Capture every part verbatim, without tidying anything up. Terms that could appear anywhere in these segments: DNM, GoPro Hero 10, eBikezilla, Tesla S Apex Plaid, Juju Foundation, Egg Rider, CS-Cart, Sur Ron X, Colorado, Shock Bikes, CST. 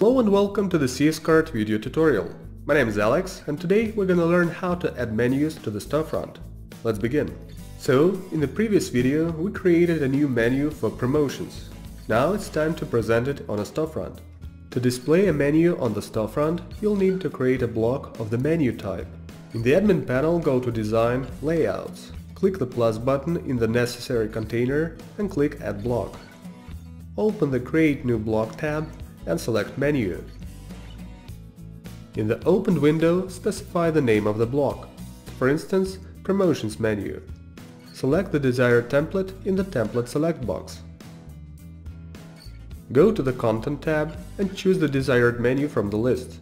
Hello and welcome to the C S-Cart video tutorial. My name is Alex and today we're gonna learn how to add menus to the storefront. Let's begin. So, in the previous video we created a new menu for promotions. Now it's time to present it on a storefront. To display a menu on the storefront, you'll need to create a block of the menu type. In the admin panel, go to Design, Layouts. Click the plus button in the necessary container and click Add Block. Open the Create New Block tab and select Menu. In the opened window, specify the name of the block, for instance, Promotions menu. Select the desired template in the Template Select box. Go to the Content tab and choose the desired menu from the list.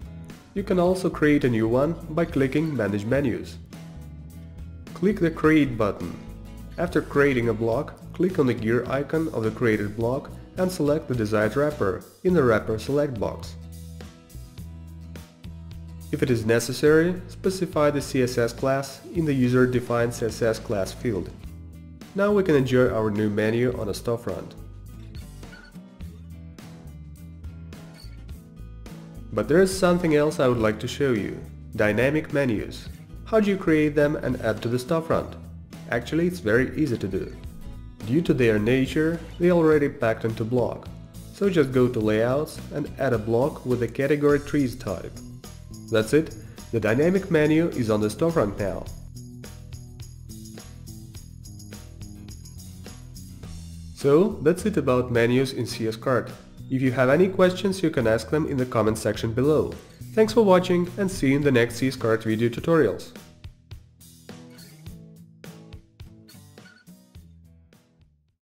You can also create a new one by clicking Manage Menus. Click the Create button. After creating a block, click on the gear icon of the created block and select the desired wrapper in the Wrapper Select box. If it is necessary, specify the C S S class in the user-defined C S S class field. Now we can enjoy our new menu on a storefront. But there is something else I would like to show you. Dynamic menus. How do you create them and add to the storefront? Actually, it's very easy to do. Due to their nature, they already packed into block. So just go to Layouts and add a block with the category Trees type. That's it, the dynamic menu is on the storefront now. So, that's it about menus in C S-Cart. If you have any questions, you can ask them in the comment section below. Thanks for watching and see you in the next C S-Cart video tutorials.